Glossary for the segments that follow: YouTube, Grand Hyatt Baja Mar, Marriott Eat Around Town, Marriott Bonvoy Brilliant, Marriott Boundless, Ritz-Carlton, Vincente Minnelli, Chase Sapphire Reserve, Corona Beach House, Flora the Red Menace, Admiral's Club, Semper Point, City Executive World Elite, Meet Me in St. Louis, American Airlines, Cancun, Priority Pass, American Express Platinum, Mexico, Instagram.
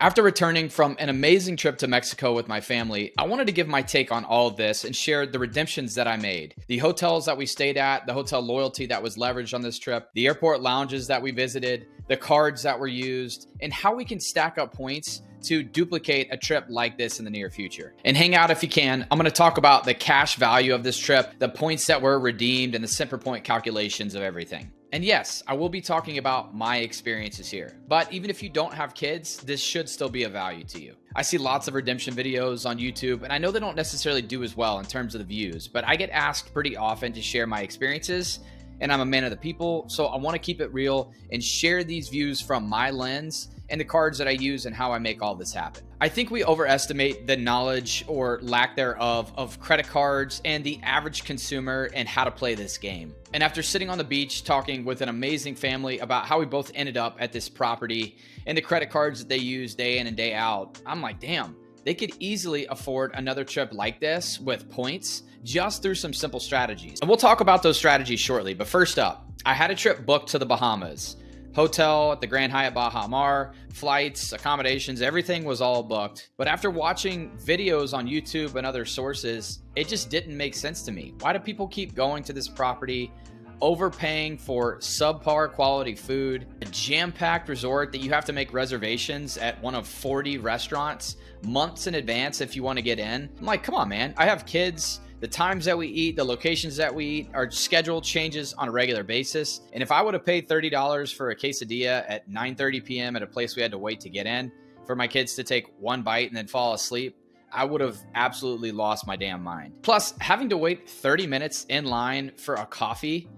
After returning from an amazing trip to Mexico with my family, I wanted to give my take on all of this and share the redemptions that I made, the hotels that we stayed at, the hotel loyalty that was leveraged on this trip, the airport lounges that we visited, the cards that were used, and how we can stack up points to duplicate a trip like this in the near future. And hang out if you can. I'm gonna talk about the cash value of this trip, the points that were redeemed, and the Semper Point calculations of everything. And yes, I will be talking about my experiences here, but even if you don't have kids, this should still be of value to you. I see lots of redemption videos on YouTube, and I know they don't necessarily do as well in terms of the views, but I get asked pretty often to share my experiences, and I'm a man of the people, so I wanna keep it real and share these views from my lens and the cards that I use and how I make all this happen. I think we overestimate the knowledge or lack thereof of credit cards and the average consumer and how to play this game. And after sitting on the beach talking with an amazing family about how we both ended up at this property and the credit cards that they use day in and day out, I'm like, damn, they could easily afford another trip like this with points just through some simple strategies. And we'll talk about those strategies shortly. But first up, I had a trip booked to the Bahamas. Hotel at the Grand Hyatt Baja Mar, flights, accommodations, everything was all booked. But after watching videos on YouTube and other sources, it just didn't make sense to me. Why do people keep going to this property, overpaying for subpar quality food, a jam-packed resort that you have to make reservations at one of 40 restaurants months in advance if you want to get in? I'm like, come on, man, I have kids. The times that we eat, the locations that we eat, our schedule changes on a regular basis. And if I would have paid $30 for a quesadilla at 9:30 p.m. at a place we had to wait to get in for my kids to take one bite and then fall asleep, I would have absolutely lost my damn mind. Plus, having to wait 30 minutes in line for a coffee,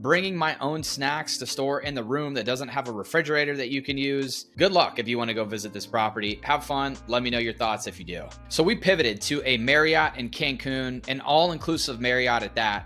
bringing my own snacks to store in the room that doesn't have a refrigerator that you can use. Good luck if you want to go visit this property. Have fun. Let me know your thoughts if you do. So we pivoted to a Marriott in Cancun, an all-inclusive Marriott at that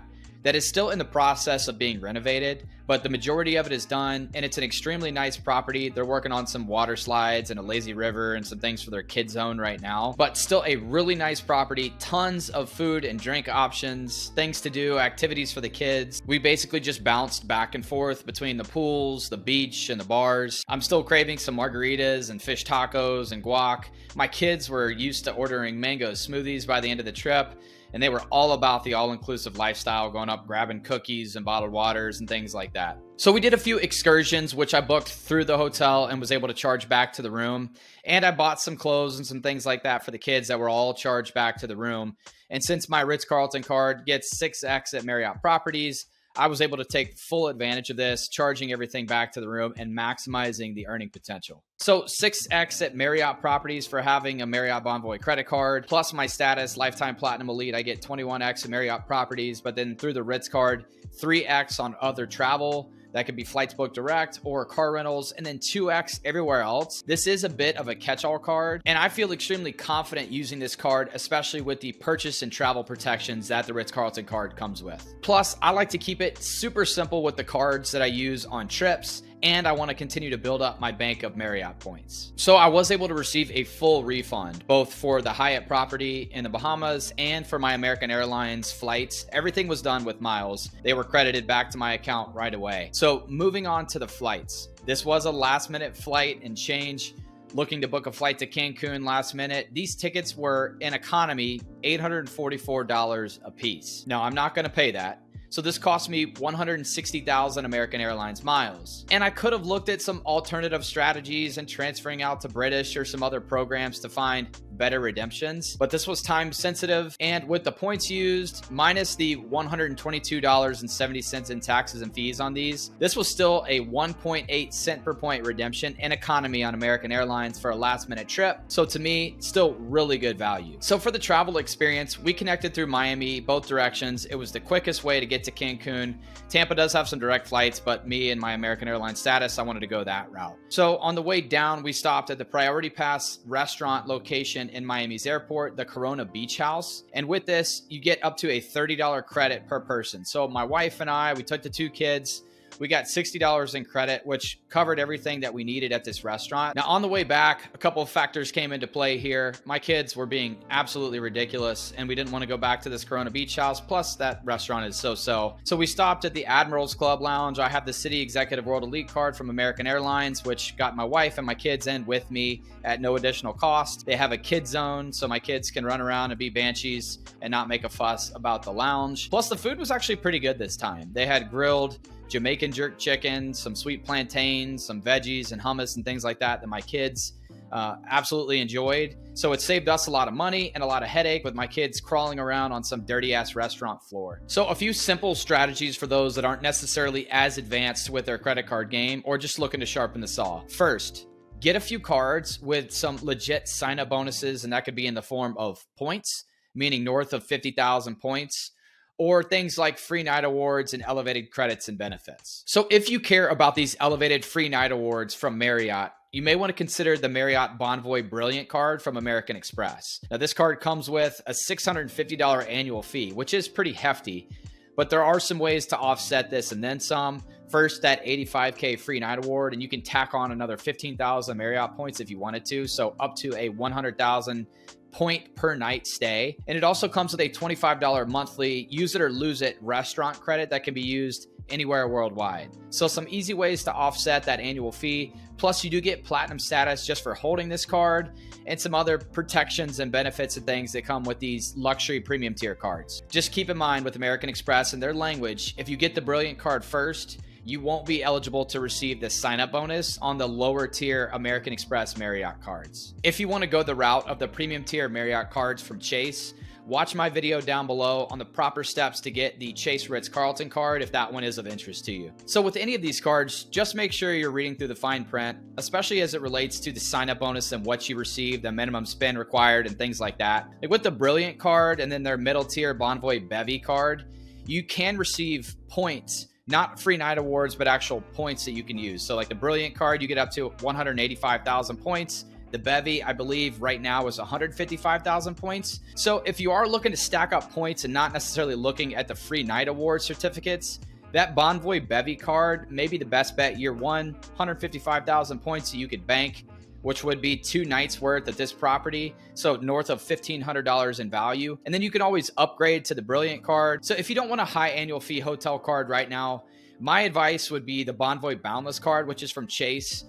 is still in the process of being renovated, but the majority of it is done, and it's an extremely nice property. They're working on some water slides and a lazy river and some things for their kid zone right now, but still a really nice property, tons of food and drink options, things to do, activities for the kids. We basically just bounced back and forth between the pools, the beach, and the bars. I'm still craving some margaritas and fish tacos and guac. My kids were used to ordering mango smoothies by the end of the trip, and they were all about the all-inclusive lifestyle, going up, grabbing cookies and bottled waters and things like that. So we did a few excursions, which I booked through the hotel and was able to charge back to the room. And I bought some clothes and some things like that for the kids that were all charged back to the room. And since my Ritz-Carlton card gets 6X at Marriott properties, I was able to take full advantage of this, charging everything back to the room and maximizing the earning potential. So 6X at Marriott properties for having a Marriott Bonvoy credit card, plus my status, Lifetime Platinum Elite, I get 21X at Marriott properties, but then through the Ritz card, 3X on other travel. That could be flights booked direct or car rentals, and then 2X everywhere else. This is a bit of a catch-all card, and I feel extremely confident using this card, especially with the purchase and travel protections that the Ritz-Carlton card comes with. Plus, I like to keep it super simple with the cards that I use on trips, and I want to continue to build up my bank of Marriott points. So I was able to receive a full refund, both for the Hyatt property in the Bahamas and for my American Airlines flights. Everything was done with miles. They were credited back to my account right away. So moving on to the flights. This was a last minute flight and change. Looking to book a flight to Cancun last minute. These tickets were in economy, $844 a piece. Now, I'm not gonna pay that. So this cost me 160,000 American Airlines miles. And I could have looked at some alternative strategies and transferring out to British or some other programs to find better redemptions, but this was time sensitive. And with the points used, minus the $122.70 in taxes and fees on these, this was still a 1.8 cent per point redemption and economy on American Airlines for a last minute trip. So to me, still really good value. So for the travel experience, we connected through Miami, both directions. It was the quickest way to get to Cancun. Tampa does have some direct flights, but me and my American Airlines status, I wanted to go that route. So on the way down, we stopped at the Priority Pass restaurant location in Miami's airport, the Corona Beach House. And with this, you get up to a $30 credit per person. So my wife and I, we took the two kids. We got $60 in credit, which covered everything that we needed at this restaurant. Now on the way back, a couple of factors came into play here. My kids were being absolutely ridiculous and we didn't want to go back to this Corona Beach House. Plus that restaurant is so-so. So we stopped at the Admiral's Club Lounge. I have the City Executive World Elite card from American Airlines, which got my wife and my kids in with me at no additional cost. They have a kid zone, so my kids can run around and be banshees and not make a fuss about the lounge. Plus the food was actually pretty good this time. They had grilled Jamaican jerk chicken, some sweet plantains, some veggies and hummus and things like that that my kids absolutely enjoyed. So it saved us a lot of money and a lot of headache with my kids crawling around on some dirty ass restaurant floor. So a few simple strategies for those that aren't necessarily as advanced with their credit card game or just looking to sharpen the saw. First, get a few cards with some legit sign-up bonuses, and that could be in the form of points, meaning north of 50,000 points, or things like free night awards and elevated credits and benefits. So if you care about these elevated free night awards from Marriott, you may want to consider the Marriott Bonvoy Brilliant card from American Express. Now this card comes with a $650 annual fee, which is pretty hefty, but there are some ways to offset this and then some. First, that $85K free night award, and you can tack on another 15,000 Marriott points if you wanted to, so up to a 100,000 point per night stay. And it also comes with a $25 monthly use it or lose it restaurant credit that can be used anywhere worldwide. So some easy ways to offset that annual fee. Plus you do get platinum status just for holding this card and some other protections and benefits and things that come with these luxury premium tier cards. Just keep in mind with American Express and their language, if you get the Brilliant card first, you won't be eligible to receive this sign-up bonus on the lower tier American Express Marriott cards. If you want to go the route of the premium tier Marriott cards from Chase, watch my video down below on the proper steps to get the Chase Ritz-Carlton card if that one is of interest to you. So with any of these cards, just make sure you're reading through the fine print, especially as it relates to the sign-up bonus and what you receive, the minimum spend required and things like that. Like with the Brilliant card and then their middle tier Bonvoy Bevy card, you can receive points, not free night awards, but actual points that you can use. So like the Brilliant card, you get up to 185,000 points. The Bevy, I believe right now is 155,000 points. So if you are looking to stack up points and not necessarily looking at the free night award certificates, that Bonvoy Bevy card may be the best bet year one, 155,000 points that you could bank, which would be 2 nights worth at this property. So north of $1,500 in value. And then you can always upgrade to the Brilliant card. So if you don't want a high annual fee hotel card right now, my advice would be the Bonvoy Boundless card, which is from Chase.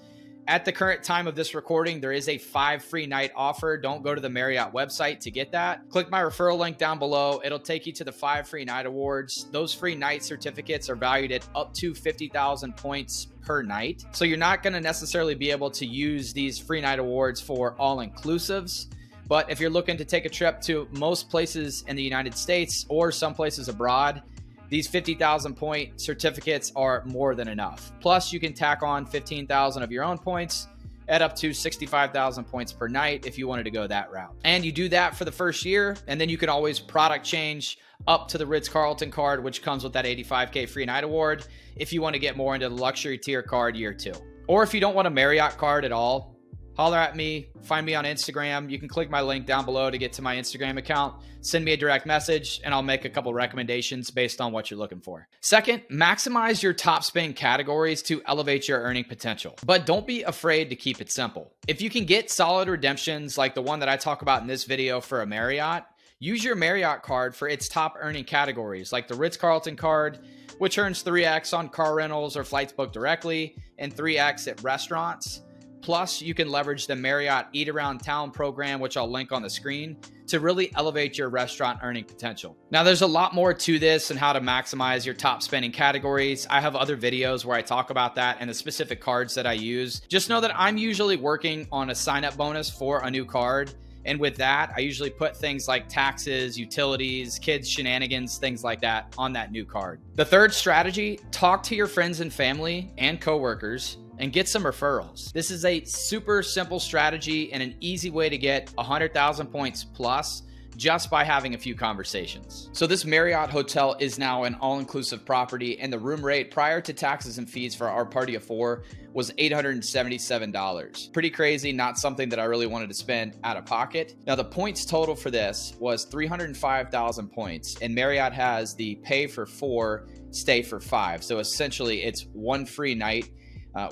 At the current time of this recording, there is a 5 free night offer. Don't go to the Marriott website to get that. Click my referral link down below. It'll take you to the 5 free night awards. Those free night certificates are valued at up to 50,000 points per night. So you're not going to necessarily be able to use these free night awards for all inclusives. But if you're looking to take a trip to most places in the United States or some places abroad, these 50,000 point certificates are more than enough. Plus you can tack on 15,000 of your own points at up to 65,000 points per night if you wanted to go that route. And you do that for the first year, and then you can always product change up to the Ritz-Carlton card, which comes with that $85K free night award if you want to get more into the luxury tier card year two. Or if you don't want a Marriott card at all, holler at me, find me on Instagram. You can click my link down below to get to my Instagram account, send me a direct message, and I'll make a couple recommendations based on what you're looking for. Second, maximize your top spend categories to elevate your earning potential, but don't be afraid to keep it simple. If you can get solid redemptions like the one that I talk about in this video for a Marriott, use your Marriott card for its top earning categories like the Ritz-Carlton card, which earns 3x on car rentals or flights booked directly and 3x at restaurants. Plus, you can leverage the Marriott Eat Around Town program, which I'll link on the screen, to really elevate your restaurant earning potential. Now, there's a lot more to this and how to maximize your top spending categories. I have other videos where I talk about that and the specific cards that I use. Just know that I'm usually working on a sign-up bonus for a new card. And with that, I usually put things like taxes, utilities, kids shenanigans, things like that on that new card. The third strategy, talk to your friends and family and coworkers and get some referrals. This is a super simple strategy and an easy way to get 100,000 points plus just by having a few conversations. So this Marriott hotel is now an all-inclusive property, and the room rate prior to taxes and fees for our party of four was $877. Pretty crazy, not something that I really wanted to spend out of pocket. Now the points total for this was 305,000 points, and Marriott has the pay for four, stay for five. So essentially it's one free night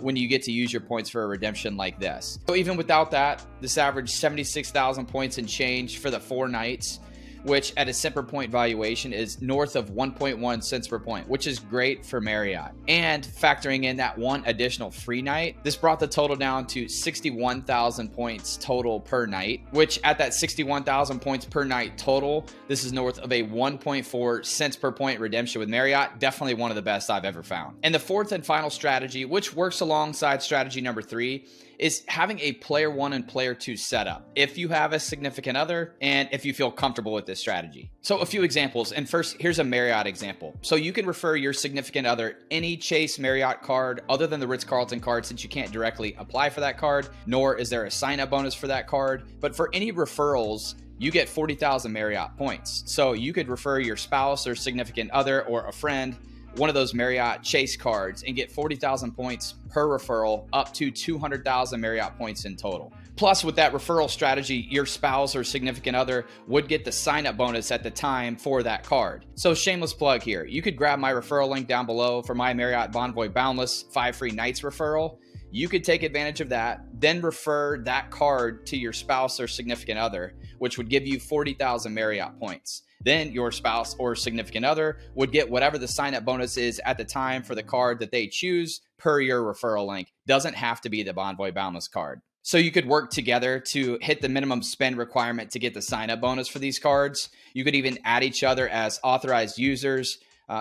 when you get to use your points for a redemption like this. So even without that, this averaged 76,000 points and change for the 4 nights, which at a Semper Point valuation is north of 1.1 cents per point, which is great for Marriott. And factoring in that one additional free night, this brought the total down to 61,000 points total per night, which at that 61,000 points per night total, this is north of a 1.4 cents per point redemption with Marriott. Definitely one of the best I've ever found. And the fourth and final strategy, which works alongside strategy number 3, is having a player 1 and player 2 setup if you have a significant other and if you feel comfortable with this strategy. So a few examples, and first, here's a Marriott example. So you can refer your significant other any Chase Marriott card other than the Ritz-Carlton card, since you can't directly apply for that card, nor is there a sign-up bonus for that card. But for any referrals, you get 40,000 Marriott points. So you could refer your spouse or significant other or a friend one of those Marriott Chase cards and get 40,000 points per referral, up to 200,000 Marriott points in total. Plus, with that referral strategy, your spouse or significant other would get the sign-up bonus at the time for that card. So shameless plug here. You could grab my referral link down below for my Marriott Bonvoy Boundless 5 free nights referral. You could take advantage of that, then refer that card to your spouse or significant other, which would give you 40,000 Marriott points. Then your spouse or significant other would get whatever the sign-up bonus is at the time for the card that they choose per your referral link. Doesn't have to be the Bonvoy Boundless card. So you could work together to hit the minimum spend requirement to get the sign-up bonus for these cards. You could even add each other as authorized users.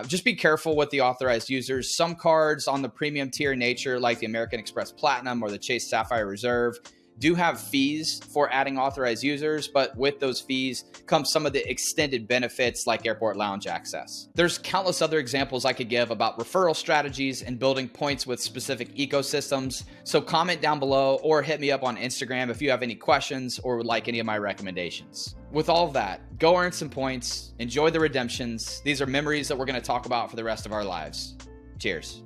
Just be careful with the authorized users. Some cards on the premium tier nature, like the American Express Platinum or the Chase Sapphire Reserve, do have fees for adding authorized users, but with those fees come some of the extended benefits like airport lounge access. There's countless other examples I could give about referral strategies and building points with specific ecosystems. So comment down below or hit me up on Instagram if you have any questions or would like any of my recommendations. With all of that, go earn some points, enjoy the redemptions. These are memories that we're going to talk about for the rest of our lives. Cheers.